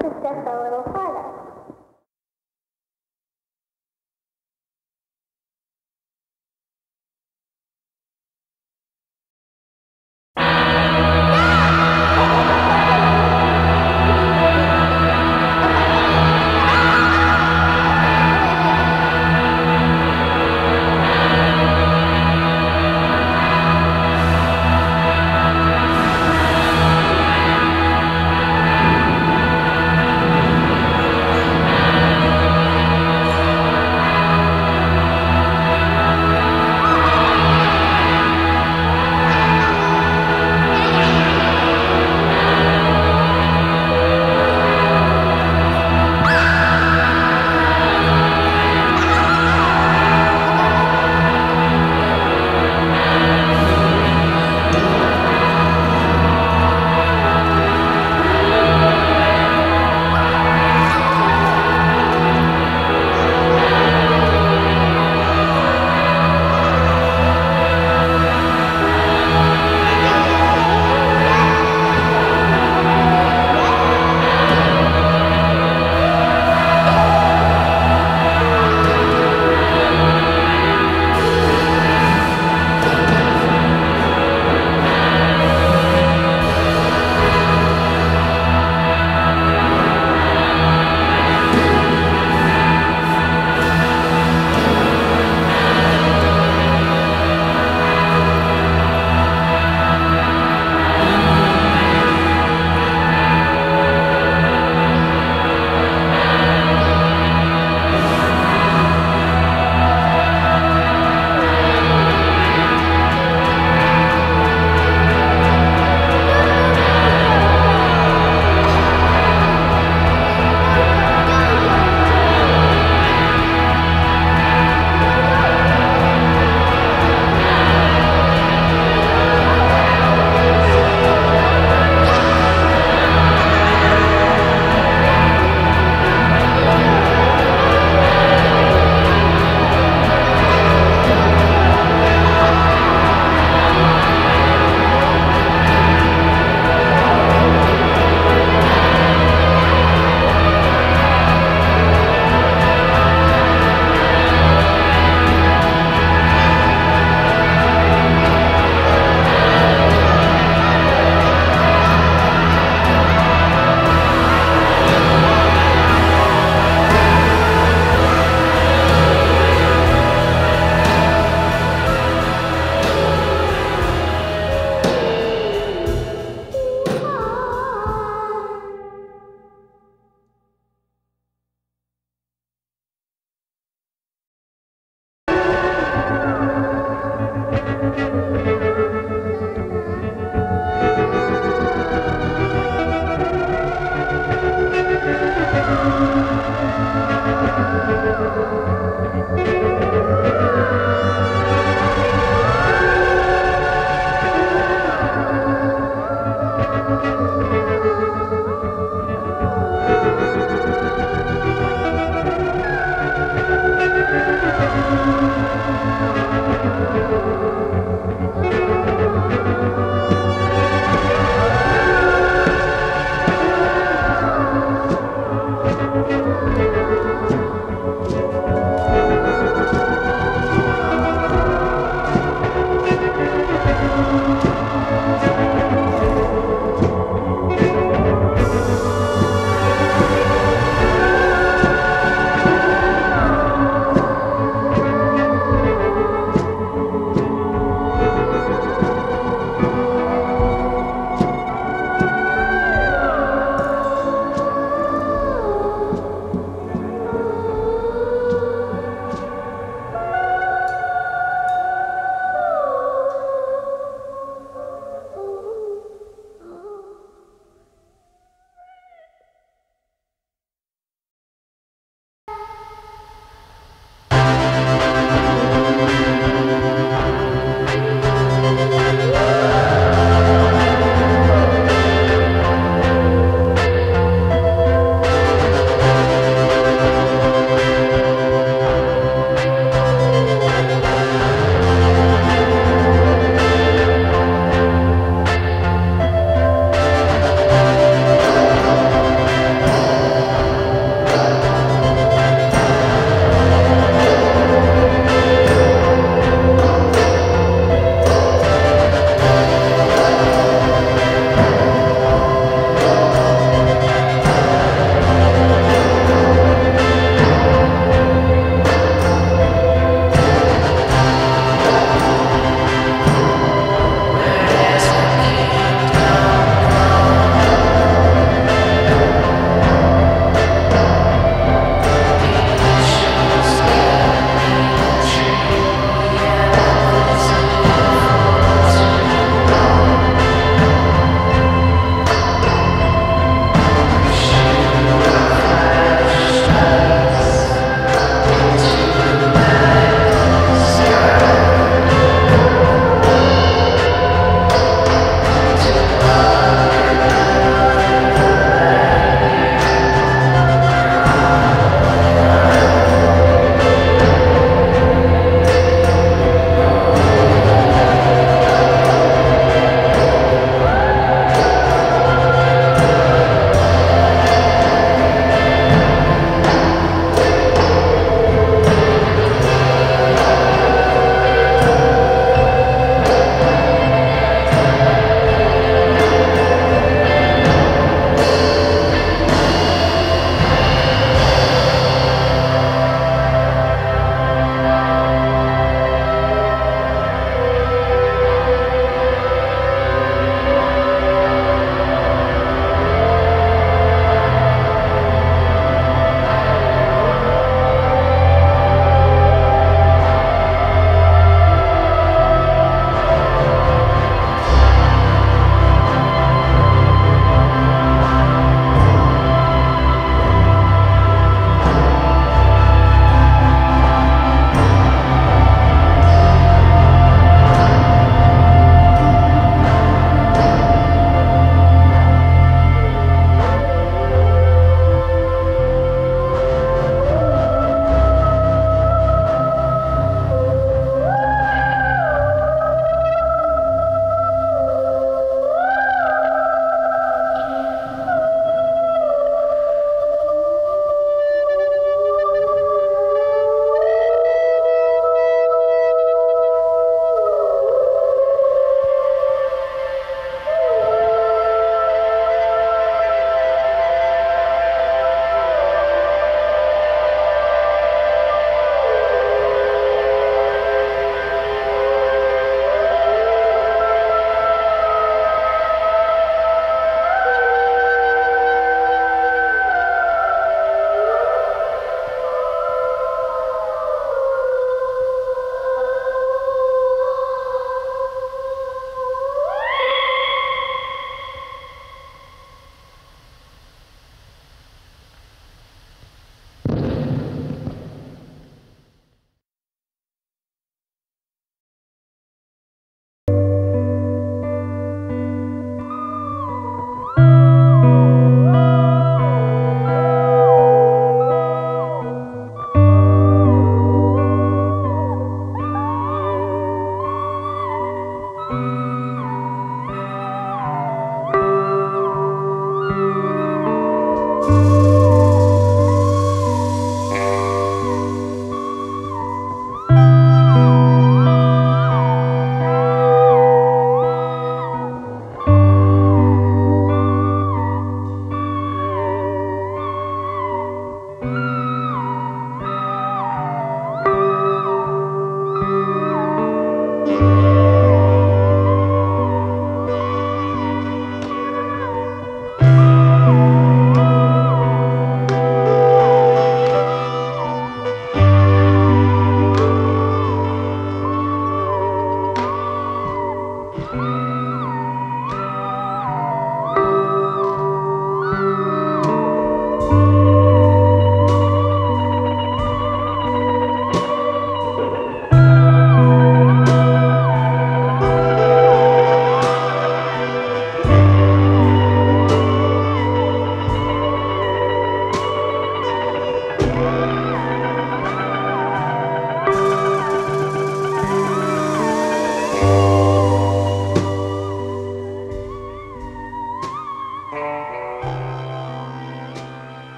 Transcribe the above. take the step a little farther.